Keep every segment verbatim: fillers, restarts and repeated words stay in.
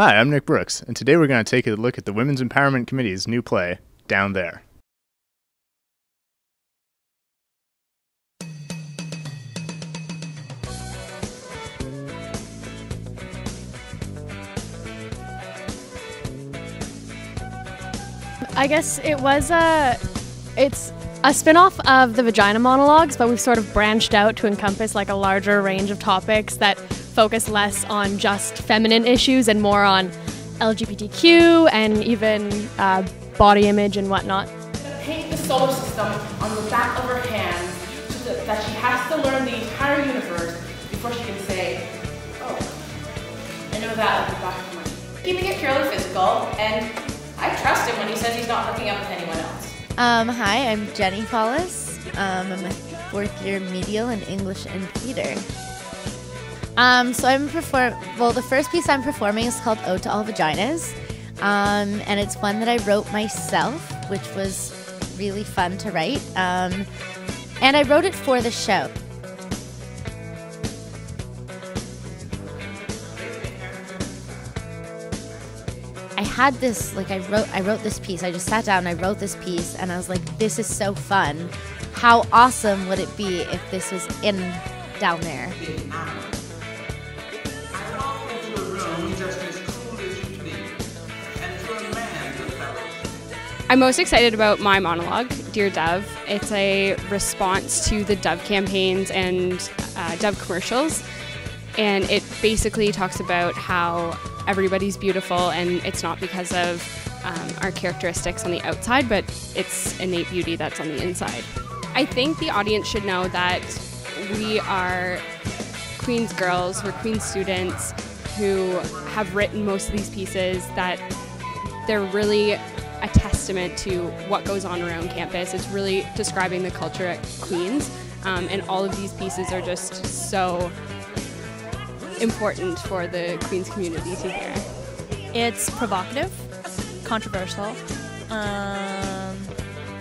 Hi, I'm Nick Brooks, and today we're going to take a look at the Women's Empowerment Committee's new play, Down There. I guess it was a, it's a spin-off of the Vagina Monologues, but we've sort of branched out to encompass like a larger range of topics that focus less on just feminine issues and more on L G B T Q and even uh, body image and whatnot. Paint the solar system on the back of her hand so that she has to learn the entire universe before she can say, oh, I know that on the back of my hand. Keeping it purely physical, and I trust him when he says he's not hooking up with anyone else. Um, hi, I'm Jenny Paulus. Um, I'm a fourth year medial in English and theater. Um, so I'm perform. Well, the first piece I'm performing is called "Ode to All Vaginas," um, and it's one that I wrote myself, which was really fun to write. Um, and I wrote it for the show. I had this, like, I wrote. I wrote this piece. I just sat down. I wrote this piece, and I was like, "This is so fun! How awesome would it be if this was in Down There?" I'm most excited about my monologue, Dear Dove. It's a response to the Dove campaigns and uh, Dove commercials. And it basically talks about how everybody's beautiful and it's not because of um, our characteristics on the outside, but it's innate beauty that's on the inside. I think the audience should know that we are Queen's girls, we're Queen's students who have written most of these pieces, that they're really a testament to what goes on around campus. It's really describing the culture at Queen's, um, and all of these pieces are just so important for the Queen's community to hear. It's provocative, controversial, um,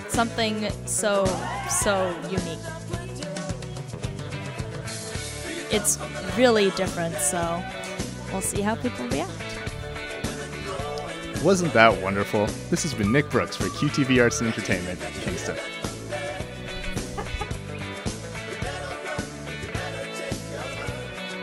something so, so unique. It's really different, so we'll see how people react. Wasn't that wonderful? This has been Nick Brooks for Q T V Arts and Entertainment, Kingston.